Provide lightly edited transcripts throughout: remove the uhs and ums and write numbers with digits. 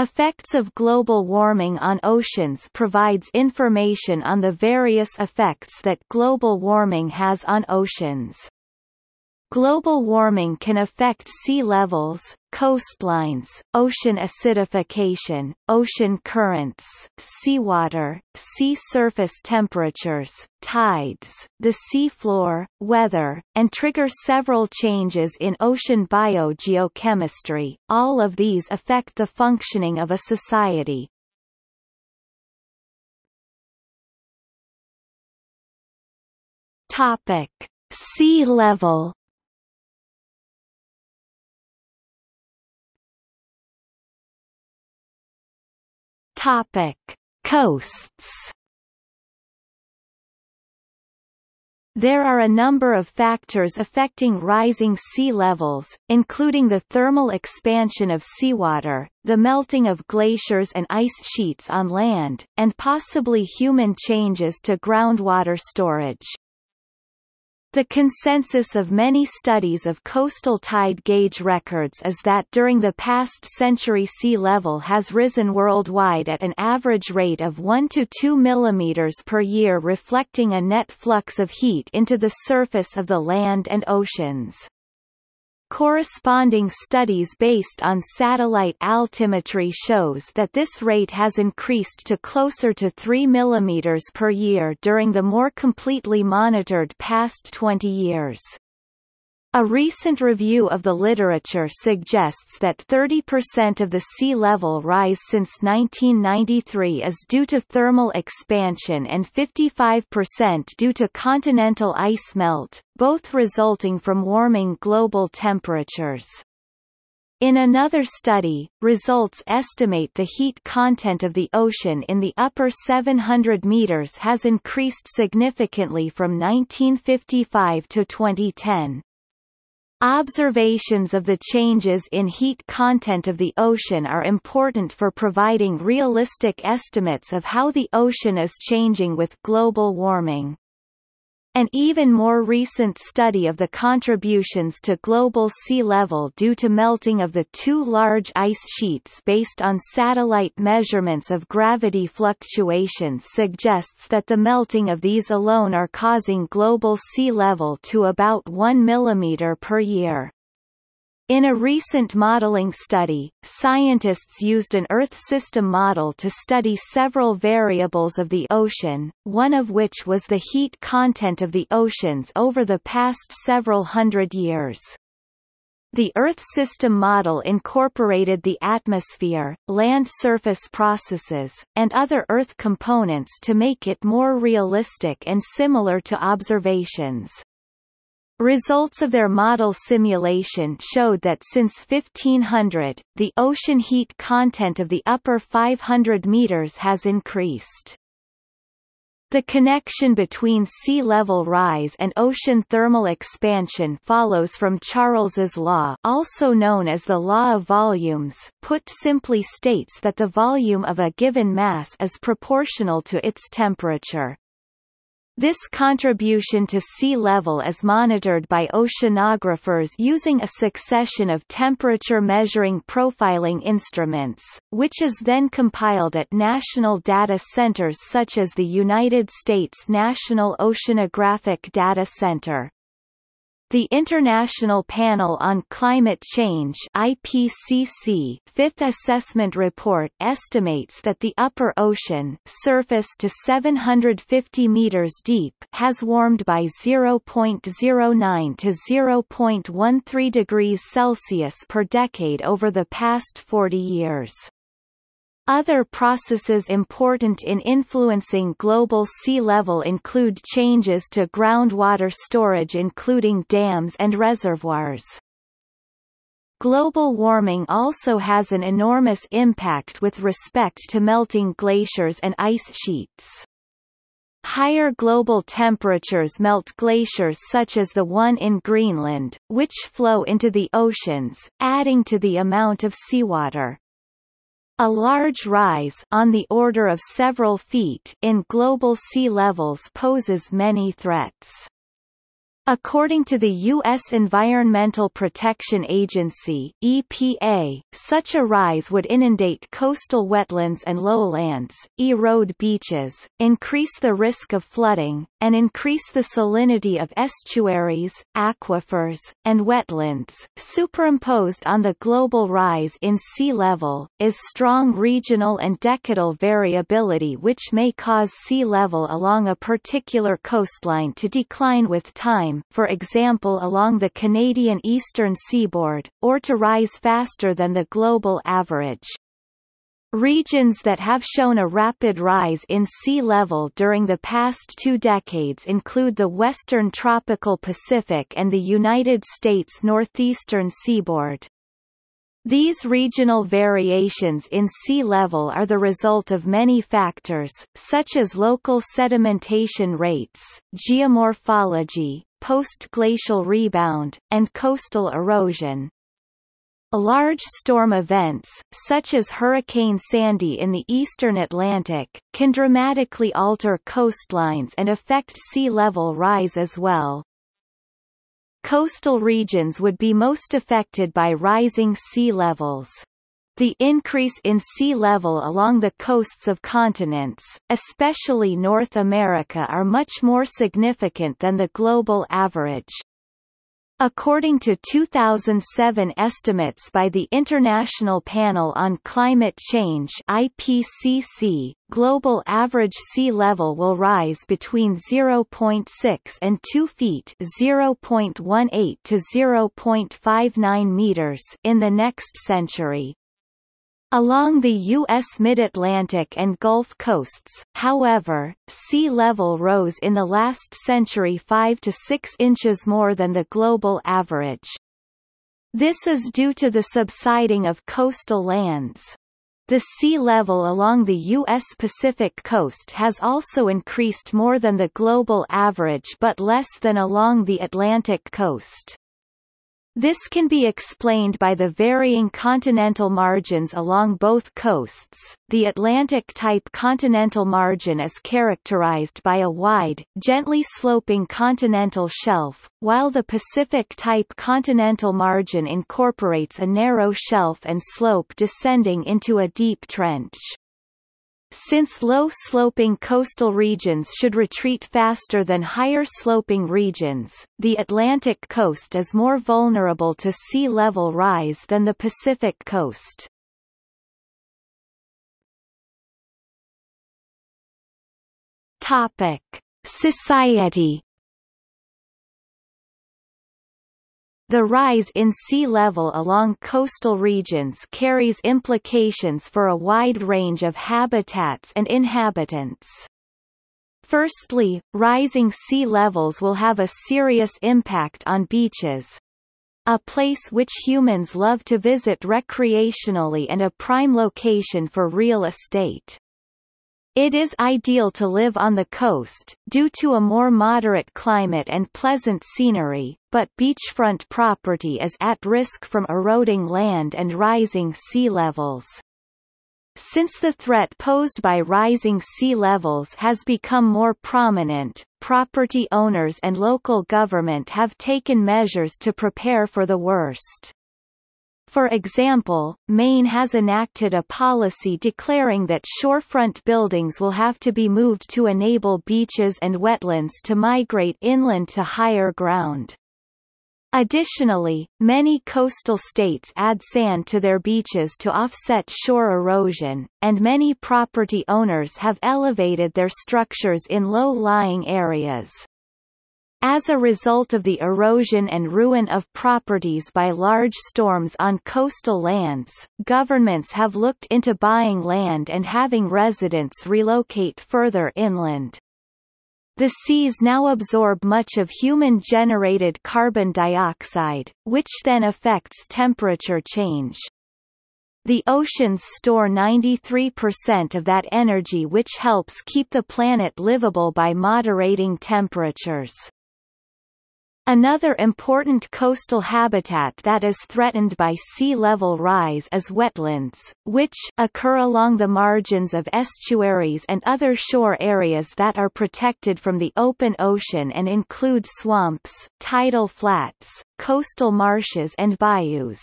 Effects of global warming on oceans provides information on the various effects that global warming has on oceans. Global warming can affect sea levels, coastlines, ocean acidification, ocean currents, seawater, sea surface temperatures, tides, the seafloor, weather, and trigger several changes in ocean biogeochemistry. All of these affect the functioning of a society. Topic: Sea level. Topic: Coasts. There are a number of factors affecting rising sea levels, including the thermal expansion of seawater, the melting of glaciers and ice sheets on land, and possibly human changes to groundwater storage. The consensus of many studies of coastal tide gauge records is that during the past century sea level has risen worldwide at an average rate of 1 to 2 millimeters per year, reflecting a net flux of heat into the surface of the land and oceans. Corresponding studies based on satellite altimetry shows that this rate has increased to closer to 3 mm per year during the more completely monitored past 20 years. A recent review of the literature suggests that 30% of the sea level rise since 1993 is due to thermal expansion and 55% due to continental ice melt, both resulting from warming global temperatures. In another study, results estimate the heat content of the ocean in the upper 700 meters has increased significantly from 1955 to 2010. Observations of the changes in heat content of the ocean are important for providing realistic estimates of how the ocean is changing with global warming. An even more recent study of the contributions to global sea level due to melting of the two large ice sheets based on satellite measurements of gravity fluctuations suggests that the melting of these alone are causing global sea level to about 1 mm per year. In a recent modeling study, scientists used an Earth system model to study several variables of the ocean, one of which was the heat content of the oceans over the past several hundred years. The Earth system model incorporated the atmosphere, land surface processes, and other Earth components to make it more realistic and similar to observations. Results of their model simulation showed that since 1500, the ocean heat content of the upper 500 meters has increased. The connection between sea level rise and ocean thermal expansion follows from Charles's law, also known as the law of volumes, put simply states that the volume of a given mass is proportional to its temperature. This contribution to sea level is monitored by oceanographers using a succession of temperature-measuring profiling instruments, which is then compiled at national data centers such as the United States National Oceanographic Data Center. The International Panel on Climate Change (IPCC) Fifth Assessment Report estimates that the upper ocean, surface to 750 meters deep, has warmed by 0.09 to 0.13 degrees Celsius per decade over the past 40 years. Other processes important in influencing global sea level include changes to groundwater storage, including dams and reservoirs. Global warming also has an enormous impact with respect to melting glaciers and ice sheets. Higher global temperatures melt glaciers such as the one in Greenland, which flow into the oceans, adding to the amount of seawater. A large rise on the order of several feet in global sea levels poses many threats. According to the U.S. Environmental Protection Agency (EPA), such a rise would inundate coastal wetlands and lowlands, erode beaches, increase the risk of flooding, and increase the salinity of estuaries, aquifers, and wetlands. Superimposed on the global rise in sea level, is strong regional and decadal variability which may cause sea level along a particular coastline to decline with time, for example along the Canadian eastern seaboard, or to rise faster than the global average. Regions that have shown a rapid rise in sea level during the past 2 decades include the western tropical Pacific and the United States northeastern seaboard. These regional variations in sea level are the result of many factors, such as local sedimentation rates, geomorphology, post-glacial rebound, and coastal erosion. Large storm events, such as Hurricane Sandy in the eastern Atlantic, can dramatically alter coastlines and affect sea level rise as well. Coastal regions would be most affected by rising sea levels. The increase in sea level along the coasts of continents, especially North America, are much more significant than the global average. According to 2007 estimates by the International Panel on Climate Change (IPCC), global average sea level will rise between 0.6 and 2 feet (0.18 to 0.59 meters) in the next century. Along the U.S. mid-Atlantic and Gulf coasts, however, sea level rose in the last century 5 to 6 inches more than the global average. This is due to the subsiding of coastal lands. The sea level along the U.S. Pacific coast has also increased more than the global average but less than along the Atlantic coast. This can be explained by the varying continental margins along both coasts. The Atlantic-type continental margin is characterized by a wide, gently sloping continental shelf, while the Pacific-type continental margin incorporates a narrow shelf and slope descending into a deep trench. Since low-sloping coastal regions should retreat faster than higher-sloping regions, the Atlantic coast is more vulnerable to sea level rise than the Pacific coast. Topic: Society. The rise in sea level along coastal regions carries implications for a wide range of habitats and inhabitants. Firstly, rising sea levels will have a serious impact on beaches, a place which humans love to visit recreationally and a prime location for real estate. It is ideal to live on the coast, due to a more moderate climate and pleasant scenery, but beachfront property is at risk from eroding land and rising sea levels. Since the threat posed by rising sea levels has become more prominent, property owners and local government have taken measures to prepare for the worst. For example, Maine has enacted a policy declaring that shorefront buildings will have to be moved to enable beaches and wetlands to migrate inland to higher ground. Additionally, many coastal states add sand to their beaches to offset shore erosion, and many property owners have elevated their structures in low-lying areas. As a result of the erosion and ruin of properties by large storms on coastal lands, governments have looked into buying land and having residents relocate further inland. The seas now absorb much of human-generated carbon dioxide, which then affects temperature change. The oceans store 93% of that energy, which helps keep the planet livable by moderating temperatures. Another important coastal habitat that is threatened by sea level rise is wetlands, which occur along the margins of estuaries and other shore areas that are protected from the open ocean and include swamps, tidal flats, coastal marshes and bayous.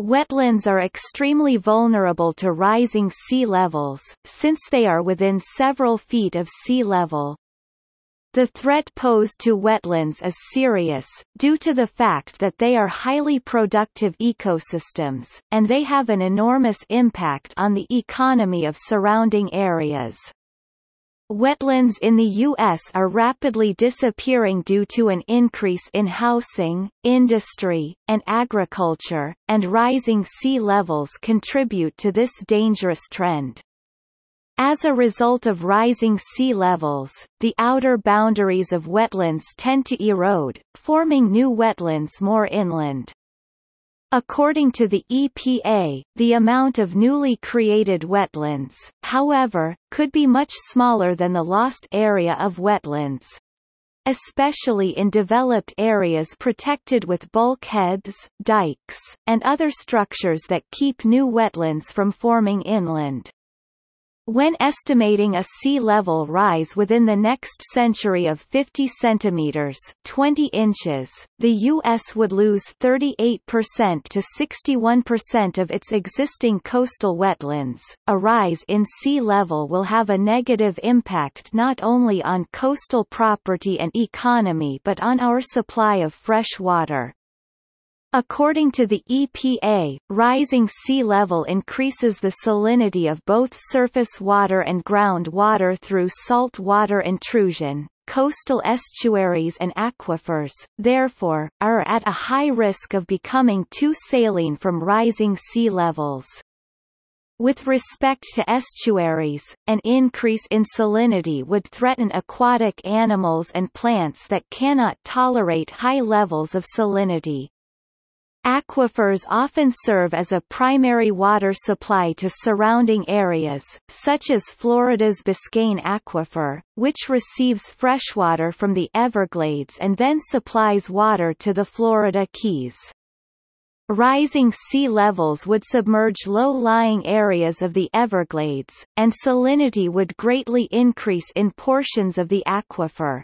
Wetlands are extremely vulnerable to rising sea levels, since they are within several feet of sea level. The threat posed to wetlands is serious, due to the fact that they are highly productive ecosystems, and they have an enormous impact on the economy of surrounding areas. Wetlands in the U.S. are rapidly disappearing due to an increase in housing, industry, and agriculture, and rising sea levels contribute to this dangerous trend. As a result of rising sea levels, the outer boundaries of wetlands tend to erode, forming new wetlands more inland. According to the EPA, the amount of newly created wetlands, however, could be much smaller than the lost area of wetlands, especially in developed areas protected with bulkheads, dikes, and other structures that keep new wetlands from forming inland. When estimating a sea level rise within the next century of 50 centimeters (20 inches), the U.S. would lose 38% to 61% of its existing coastal wetlands. A rise in sea level will have a negative impact not only on coastal property and economy but on our supply of fresh water. According to the EPA, rising sea level increases the salinity of both surface water and groundwater through salt water intrusion. Coastal estuaries and aquifers, therefore, are at a high risk of becoming too saline from rising sea levels. With respect to estuaries, an increase in salinity would threaten aquatic animals and plants that cannot tolerate high levels of salinity. Aquifers often serve as a primary water supply to surrounding areas, such as Florida's Biscayne Aquifer, which receives freshwater from the Everglades and then supplies water to the Florida Keys. Rising sea levels would submerge low-lying areas of the Everglades, and salinity would greatly increase in portions of the aquifer.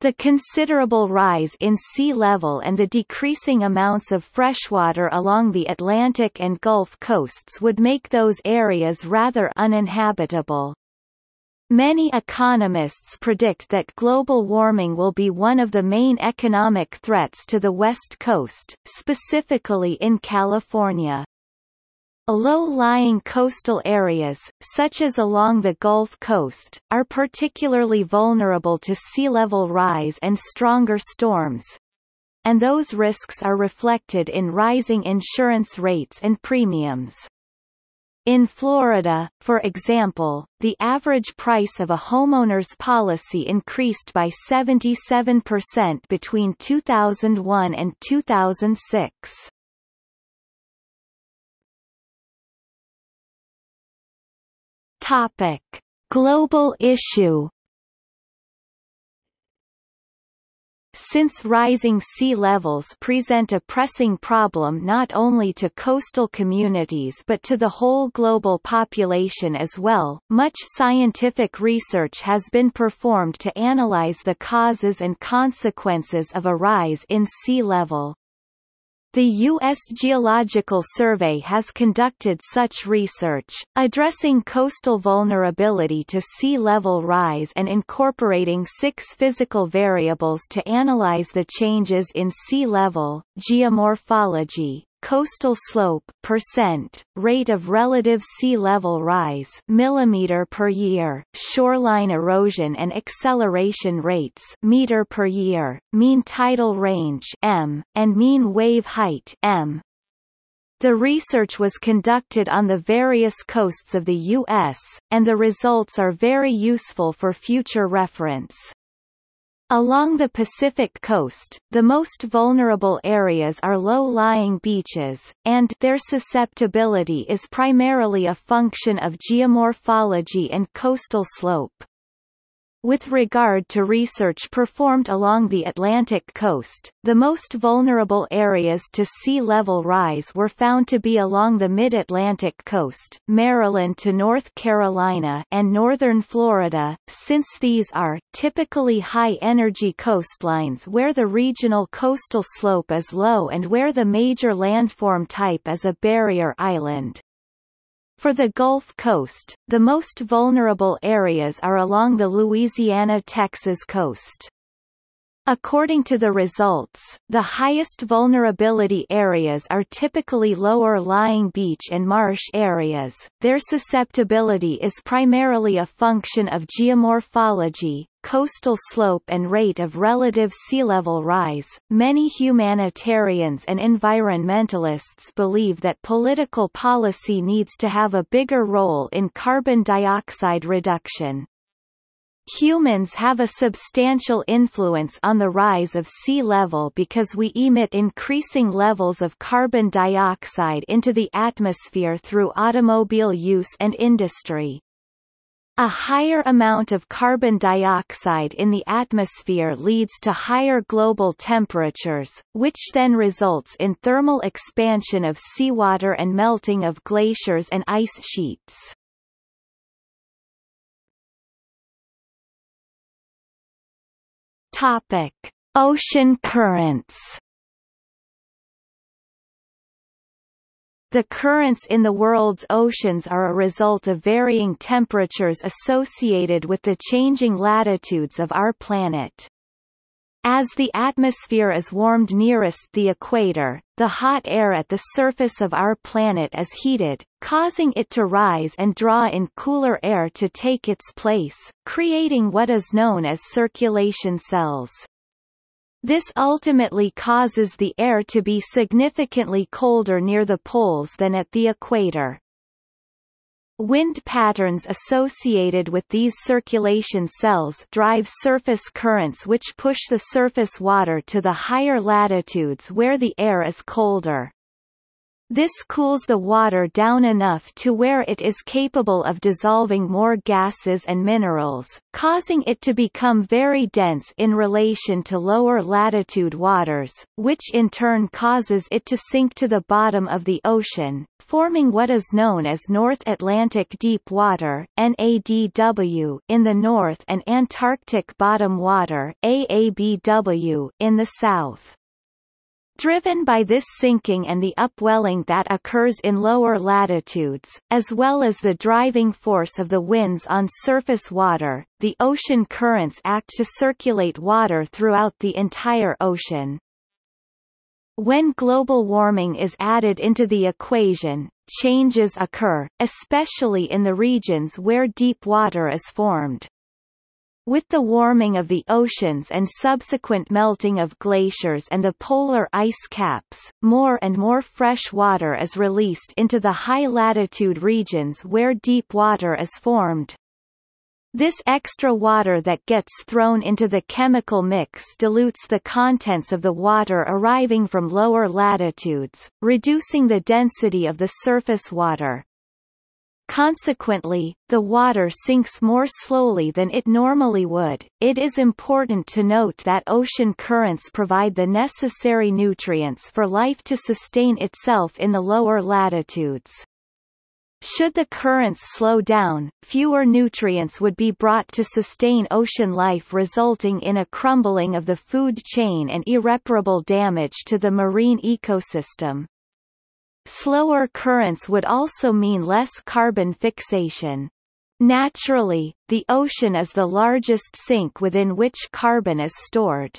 The considerable rise in sea level and the decreasing amounts of freshwater along the Atlantic and Gulf coasts would make those areas rather uninhabitable. Many economists predict that global warming will be one of the main economic threats to the West Coast, specifically in California. Low-lying coastal areas, such as along the Gulf Coast, are particularly vulnerable to sea level rise and stronger storms, and those risks are reflected in rising insurance rates and premiums. In Florida, for example, the average price of a homeowner's policy increased by 77% between 2001 and 2006. Topic: Global issue. Since rising sea levels present a pressing problem not only to coastal communities but to the whole global population as well, much scientific research has been performed to analyze the causes and consequences of a rise in sea level. The U.S. Geological Survey has conducted such research, addressing coastal vulnerability to sea level rise and incorporating 6 physical variables to analyze the changes in sea level: geomorphology, coastal slope percent, rate of relative sea level rise millimeter per year, shoreline erosion and acceleration rates meter per year, mean tidal range m, and mean wave height m. The research was conducted on the various coasts of the U.S., and the results are very useful for future reference. Along the Pacific coast, the most vulnerable areas are low-lying beaches, and their susceptibility is primarily a function of geomorphology and coastal slope. With regard to research performed along the Atlantic coast, the most vulnerable areas to sea level rise were found to be along the mid-Atlantic coast, Maryland to North Carolina and northern Florida, since these are typically high-energy coastlines where the regional coastal slope is low and where the major landform type is a barrier island. For the Gulf Coast, the most vulnerable areas are along the Louisiana-Texas coast. According to the results, the highest vulnerability areas are typically lower-lying beach and marsh areas. Their susceptibility is primarily a function of geomorphology, coastal slope, and rate of relative sea level rise. Many humanitarians and environmentalists believe that political policy needs to have a bigger role in carbon dioxide reduction. Humans have a substantial influence on the rise of sea level because we emit increasing levels of carbon dioxide into the atmosphere through automobile use and industry. A higher amount of carbon dioxide in the atmosphere leads to higher global temperatures, which then results in thermal expansion of seawater and melting of glaciers and ice sheets. Topic: Ocean currents. The currents in the world's oceans are a result of varying temperatures associated with the changing latitudes of our planet. As the atmosphere is warmed nearest the equator, the hot air at the surface of our planet is heated, causing it to rise and draw in cooler air to take its place, creating what is known as circulation cells. This ultimately causes the air to be significantly colder near the poles than at the equator. Wind patterns associated with these circulation cells drive surface currents which push the surface water to the higher latitudes where the air is colder. This cools the water down enough to where it is capable of dissolving more gases and minerals, causing it to become very dense in relation to lower latitude waters, which in turn causes it to sink to the bottom of the ocean, forming what is known as North Atlantic Deep Water (NADW) in the north and Antarctic Bottom Water (AABW) in the south. Driven by this sinking and the upwelling that occurs in lower latitudes, as well as the driving force of the winds on surface water, the ocean currents act to circulate water throughout the entire ocean. When global warming is added into the equation, changes occur, especially in the regions where deep water is formed. With the warming of the oceans and subsequent melting of glaciers and the polar ice caps, more and more fresh water is released into the high-latitude regions where deep water is formed. This extra water that gets thrown into the chemical mix dilutes the contents of the water arriving from lower latitudes, reducing the density of the surface water. Consequently, the water sinks more slowly than it normally would. It is important to note that ocean currents provide the necessary nutrients for life to sustain itself in the lower latitudes. Should the currents slow down, fewer nutrients would be brought to sustain ocean life, resulting in a crumbling of the food chain and irreparable damage to the marine ecosystem. Slower currents would also mean less carbon fixation. Naturally, the ocean is the largest sink within which carbon is stored.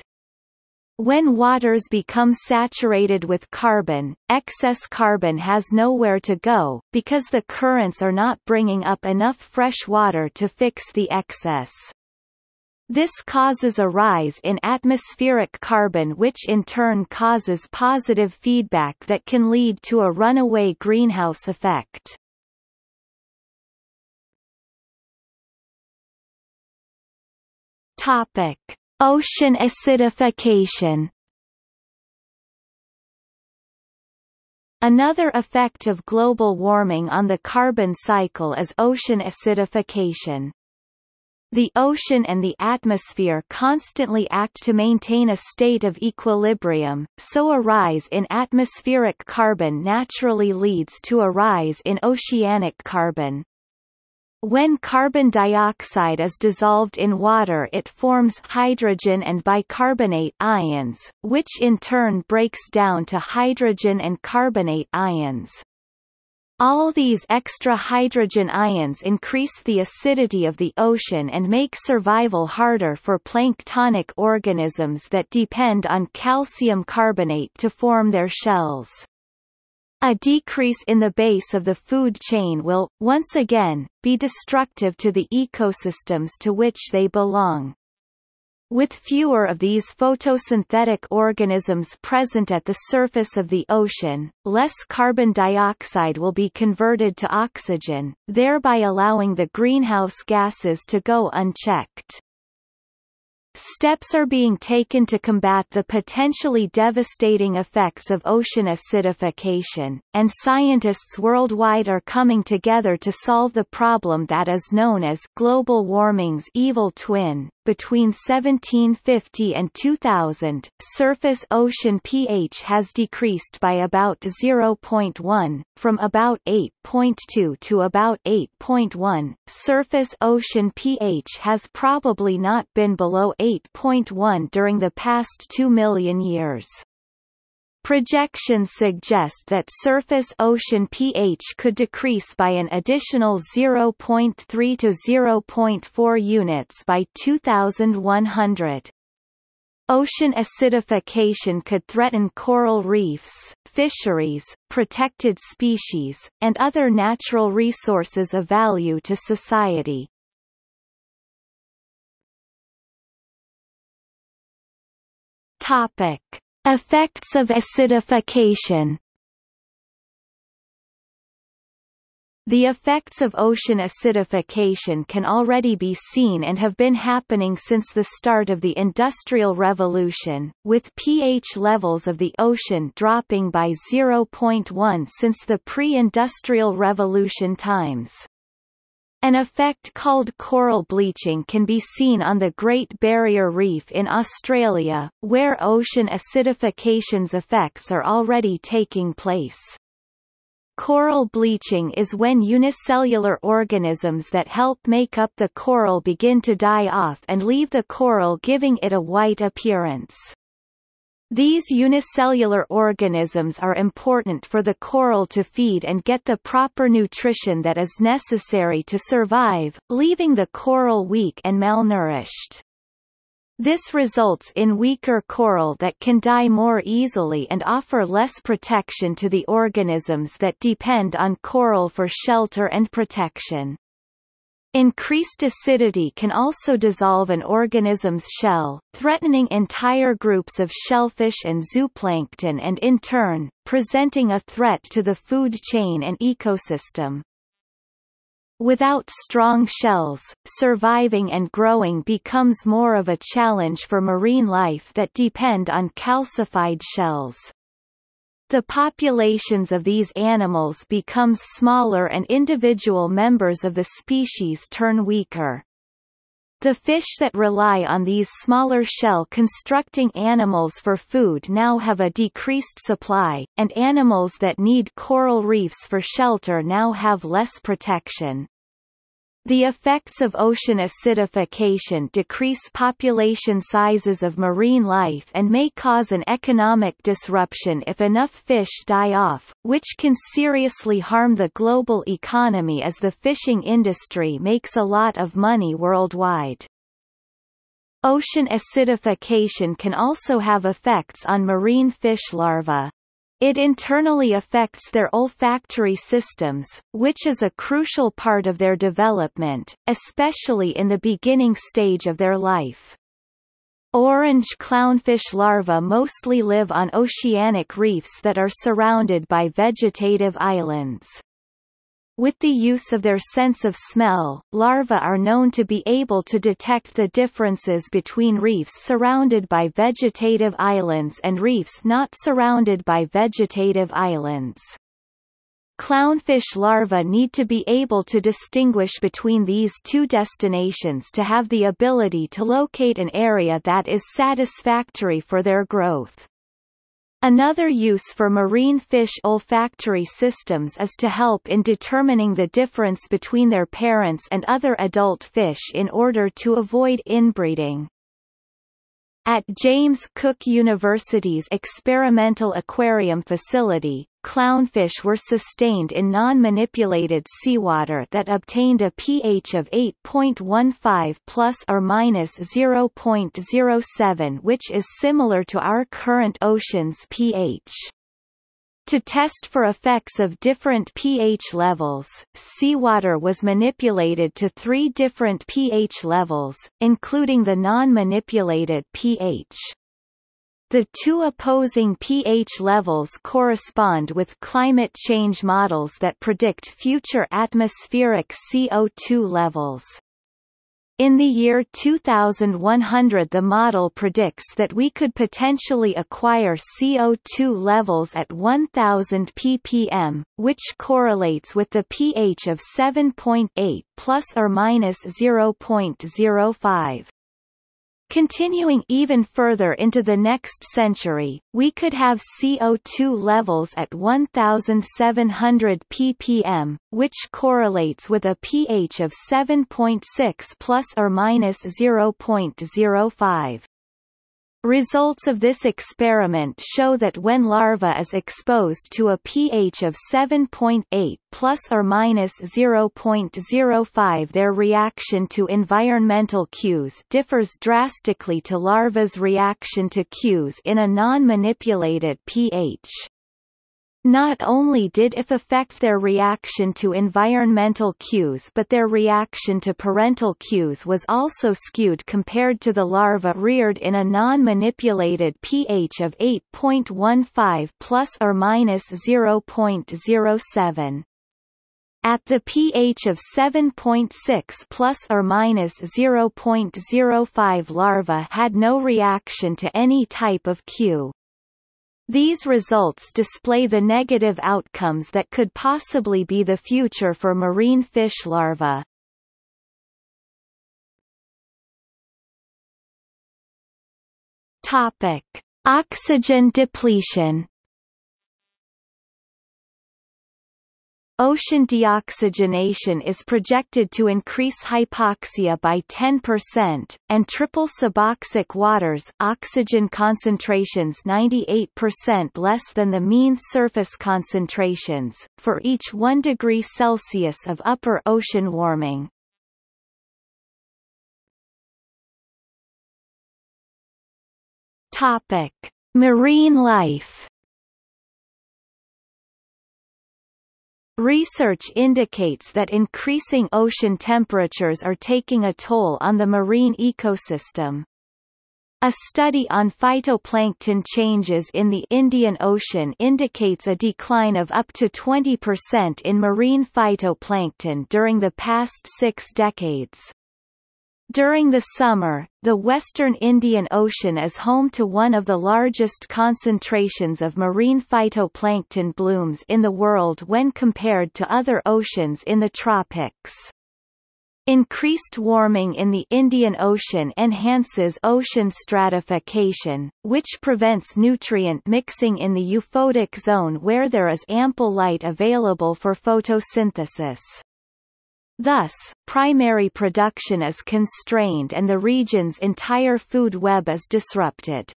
When waters become saturated with carbon, excess carbon has nowhere to go, because the currents are not bringing up enough fresh water to fix the excess. This causes a rise in atmospheric carbon, which in turn causes positive feedback that can lead to a runaway greenhouse effect. Topic: Ocean acidification. Another effect of global warming on the carbon cycle is ocean acidification. The ocean and the atmosphere constantly act to maintain a state of equilibrium, so a rise in atmospheric carbon naturally leads to a rise in oceanic carbon. When carbon dioxide is dissolved in water, it forms hydrogen and bicarbonate ions, which in turn breaks down to hydrogen and carbonate ions. All these extra hydrogen ions increase the acidity of the ocean and make survival harder for planktonic organisms that depend on calcium carbonate to form their shells. A decrease in the base of the food chain will, once again, be destructive to the ecosystems to which they belong. With fewer of these photosynthetic organisms present at the surface of the ocean, less carbon dioxide will be converted to oxygen, thereby allowing the greenhouse gases to go unchecked. Steps are being taken to combat the potentially devastating effects of ocean acidification, and scientists worldwide are coming together to solve the problem that is known as global warming's evil twin. Between 1750 and 2000, surface ocean pH has decreased by about 0.1, from about 8.2 to about 8.1. Surface ocean pH has probably not been below 8.1 during the past 2 million years. Projections suggest that surface ocean pH could decrease by an additional 0.3 to 0.4 units by 2100. Ocean acidification could threaten coral reefs, fisheries, protected species, and other natural resources of value to society. Topic: Effects of acidification. The effects of ocean acidification can already be seen and have been happening since the start of the Industrial Revolution, with pH levels of the ocean dropping by 0.1 since the pre-Industrial Revolution times. An effect called coral bleaching can be seen on the Great Barrier Reef in Australia, where ocean acidification's effects are already taking place. Coral bleaching is when unicellular organisms that help make up the coral begin to die off and leave the coral, giving it a white appearance. These unicellular organisms are important for the coral to feed and get the proper nutrition that is necessary to survive, leaving the coral weak and malnourished. This results in weaker coral that can die more easily and offer less protection to the organisms that depend on coral for shelter and protection. Increased acidity can also dissolve an organism's shell, threatening entire groups of shellfish and zooplankton and in turn, presenting a threat to the food chain and ecosystem. Without strong shells, surviving and growing becomes more of a challenge for marine life that depend on calcified shells. The populations of these animals become smaller and individual members of the species turn weaker. The fish that rely on these smaller shell-constructing animals for food now have a decreased supply, and animals that need coral reefs for shelter now have less protection. The effects of ocean acidification decrease population sizes of marine life and may cause an economic disruption if enough fish die off, which can seriously harm the global economy as the fishing industry makes a lot of money worldwide. Ocean acidification can also have effects on marine fish larvae. It internally affects their olfactory systems, which is a crucial part of their development, especially in the beginning stage of their life. Orange clownfish larvae mostly live on oceanic reefs that are surrounded by vegetative islands. With the use of their sense of smell, larvae are known to be able to detect the differences between reefs surrounded by vegetative islands and reefs not surrounded by vegetative islands. Clownfish larvae need to be able to distinguish between these two destinations to have the ability to locate an area that is satisfactory for their growth. Another use for marine fish olfactory systems is to help in determining the difference between their parents and other adult fish in order to avoid inbreeding. At James Cook University's Experimental Aquarium facility, clownfish were sustained in non-manipulated seawater that obtained a pH of 8.15 plus or minus 0.07, which is similar to our current ocean's pH. To test for effects of different pH levels, seawater was manipulated to three different pH levels, including the non-manipulated pH. The two opposing pH levels correspond with climate change models that predict future atmospheric CO2 levels. In the year 2100, the model predicts that we could potentially acquire CO2 levels at 1000 ppm, which correlates with the pH of 7.8 plus or minus 0.05. Continuing even further into the next century, we could have CO2 levels at 1,700 ppm, which correlates with a pH of 7.6 plus or minus 0.05. Results of this experiment show that when larva is exposed to a pH of 7.8 plus or minus 0.05, their reaction to environmental cues differs drastically to larva's reaction to cues in a non-manipulated pH. Not only did it affect their reaction to environmental cues, but their reaction to parental cues was also skewed compared to the larva reared in a non-manipulated pH of 8.15 plus or minus 0.07. At the pH of 7.6 plus or minus 0.05, larvae had no reaction to any type of cue. These results display the negative outcomes that could possibly be the future for marine fish larvae. Topic: Oxygen depletion. Ocean deoxygenation is projected to increase hypoxia by 10%, and triple suboxic waters' oxygen concentrations 98% less than the mean surface concentrations, for each 1 degree Celsius of upper ocean warming. Topic: Marine life. Research indicates that increasing ocean temperatures are taking a toll on the marine ecosystem. A study on phytoplankton changes in the Indian Ocean indicates a decline of up to 20% in marine phytoplankton during the past 6 decades. During the summer, the western Indian Ocean is home to one of the largest concentrations of marine phytoplankton blooms in the world when compared to other oceans in the tropics. Increased warming in the Indian Ocean enhances ocean stratification, which prevents nutrient mixing in the euphotic zone where there is ample light available for photosynthesis. Thus, primary production is constrained and the region's entire food web is disrupted.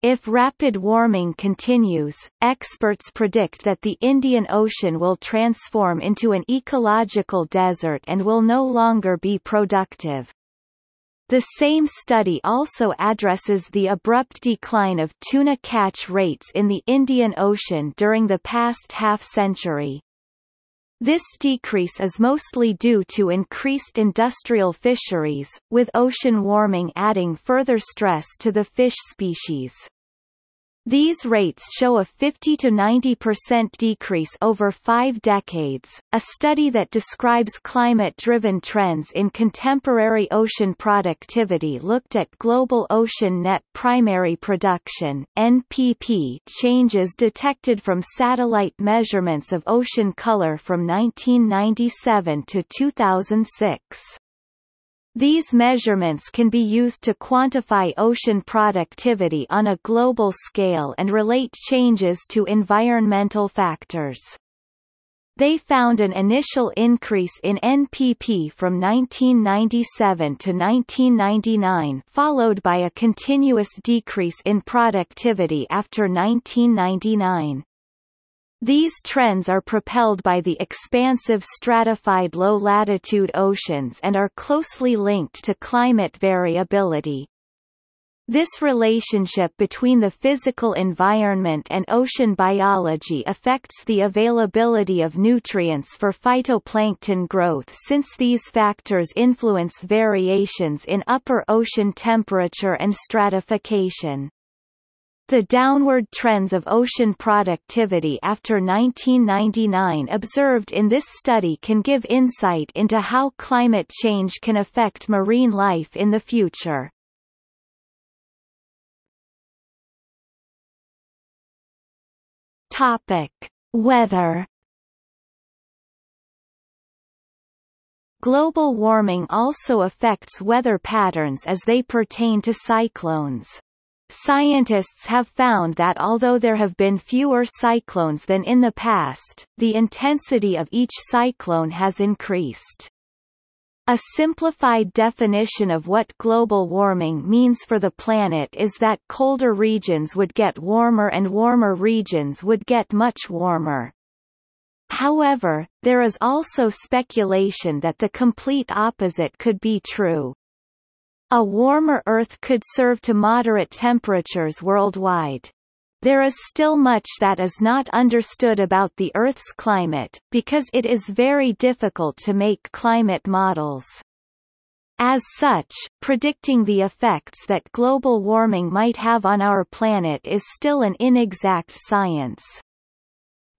If rapid warming continues, experts predict that the Indian Ocean will transform into an ecological desert and will no longer be productive. The same study also addresses the abrupt decline of tuna catch rates in the Indian Ocean during the past half-century. This decrease is mostly due to increased industrial fisheries, with ocean warming adding further stress to the fish species. These rates show a 50–90% decrease over 5 decades. A study that describes climate-driven trends in contemporary ocean productivity looked at global ocean net primary production (NPP) changes detected from satellite measurements of ocean color from 1997 to 2006. These measurements can be used to quantify ocean productivity on a global scale and relate changes to environmental factors. They found an initial increase in NPP from 1997 to 1999, followed by a continuous decrease in productivity after 1999. These trends are propelled by the expansive stratified low-latitude oceans and are closely linked to climate variability. This relationship between the physical environment and ocean biology affects the availability of nutrients for phytoplankton growth, since these factors influence variations in upper ocean temperature and stratification. The downward trends of ocean productivity after 1999 observed in this study can give insight into how climate change can affect marine life in the future. Weather. Global warming also affects weather patterns as they pertain to cyclones. Scientists have found that although there have been fewer cyclones than in the past, the intensity of each cyclone has increased. A simplified definition of what global warming means for the planet is that colder regions would get warmer and warmer regions would get much warmer. However, there is also speculation that the complete opposite could be true. A warmer Earth could serve to moderate temperatures worldwide. There is still much that is not understood about the Earth's climate, because it is very difficult to make climate models. As such, predicting the effects that global warming might have on our planet is still an inexact science.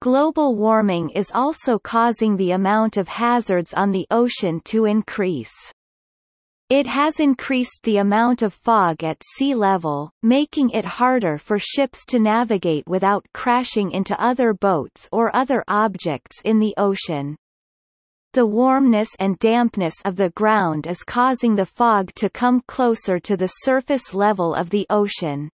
Global warming is also causing the amount of hazards on the ocean to increase. It has increased the amount of fog at sea level, making it harder for ships to navigate without crashing into other boats or other objects in the ocean. The warmness and dampness of the ground is causing the fog to come closer to the surface level of the ocean.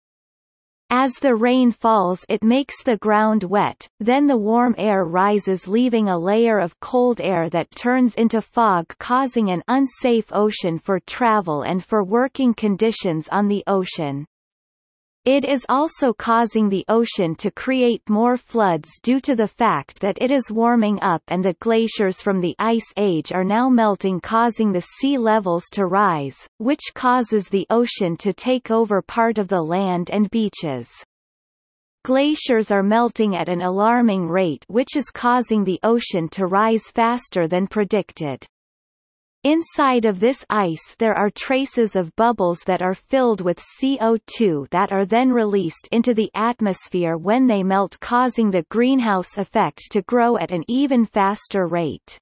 As the rain falls, it makes the ground wet, then the warm air rises, leaving a layer of cold air that turns into fog, causing an unsafe ocean for travel and for working conditions on the ocean. It is also causing the ocean to create more floods due to the fact that it is warming up and the glaciers from the Ice Age are now melting, causing the sea levels to rise, which causes the ocean to take over part of the land and beaches. Glaciers are melting at an alarming rate, which is causing the ocean to rise faster than predicted. Inside of this ice there are traces of bubbles that are filled with CO2 that are then released into the atmosphere when they melt, causing the greenhouse effect to grow at an even faster rate.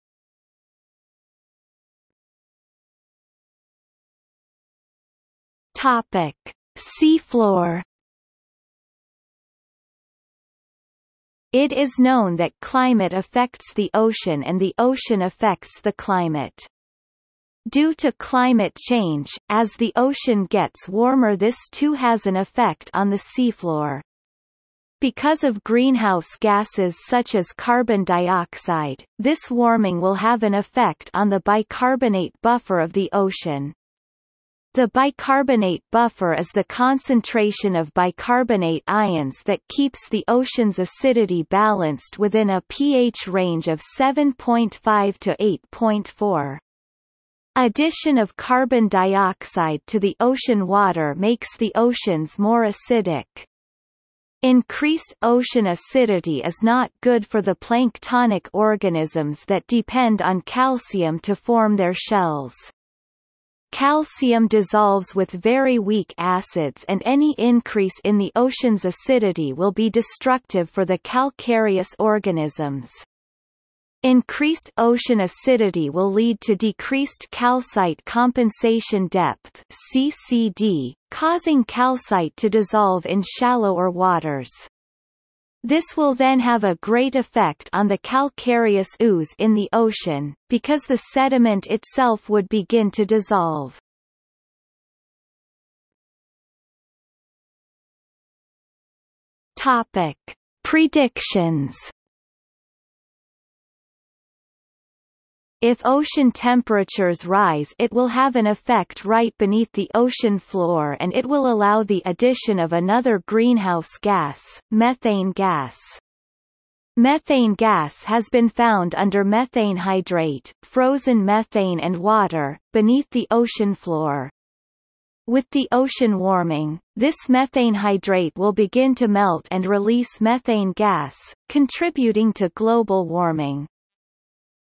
Topic: Seafloor. It is known that climate affects the ocean and the ocean affects the climate. Due to climate change, as the ocean gets warmer, this too has an effect on the seafloor. Because of greenhouse gases such as carbon dioxide, this warming will have an effect on the bicarbonate buffer of the ocean. The bicarbonate buffer is the concentration of bicarbonate ions that keeps the ocean's acidity balanced within a pH range of 7.5 to 8.4. Addition of carbon dioxide to the ocean water makes the oceans more acidic. Increased ocean acidity is not good for the planktonic organisms that depend on calcium to form their shells. Calcium dissolves with very weak acids, and any increase in the ocean's acidity will be destructive for the calcareous organisms. Increased ocean acidity will lead to decreased calcite compensation depth (CCD), causing calcite to dissolve in shallower waters. This will then have a great effect on the calcareous ooze in the ocean, because the sediment itself would begin to dissolve. Topic: Predictions. If ocean temperatures rise, it will have an effect right beneath the ocean floor, and it will allow the addition of another greenhouse gas, methane gas. Methane gas has been found under methane hydrate, frozen methane and water, beneath the ocean floor. With the ocean warming, this methane hydrate will begin to melt and release methane gas, contributing to global warming.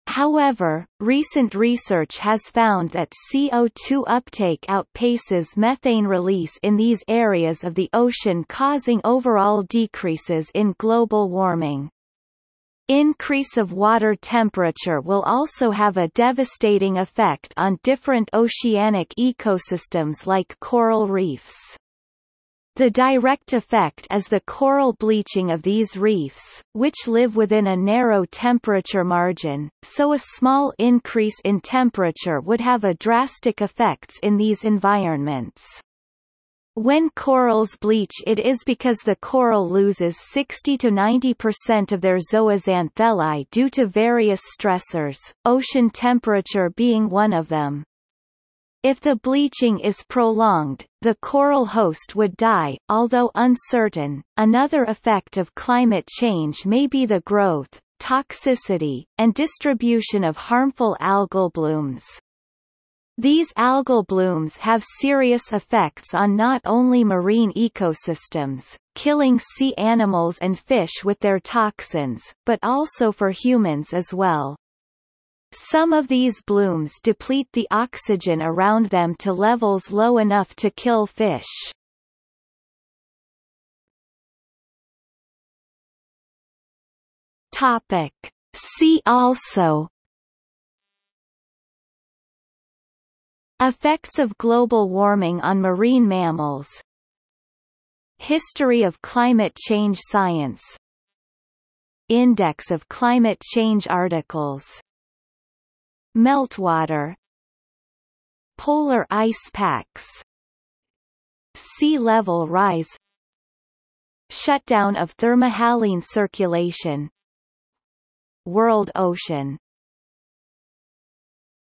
However, recent research has found that CO2 uptake outpaces methane release in these areas of the ocean, causing overall decreases in global warming. Increase of water temperature will also have a devastating effect on different oceanic ecosystems like coral reefs. The direct effect is the coral bleaching of these reefs, which live within a narrow temperature margin, so a small increase in temperature would have a drastic effects in these environments. When corals bleach, it is because the coral loses 60–90% of their zooxanthellae due to various stressors, ocean temperature being one of them. If the bleaching is prolonged, the coral host would die, although uncertain. Another effect of climate change may be the growth, toxicity, and distribution of harmful algal blooms. These algal blooms have serious effects on not only marine ecosystems, killing sea animals and fish with their toxins, but also for humans as well. Some of these blooms deplete the oxygen around them to levels low enough to kill fish. Topic: See also: Effects of global warming on marine mammals, History of climate change science, Index of climate change articles, meltwater, polar ice packs, sea level rise, shutdown of thermohaline circulation, world ocean.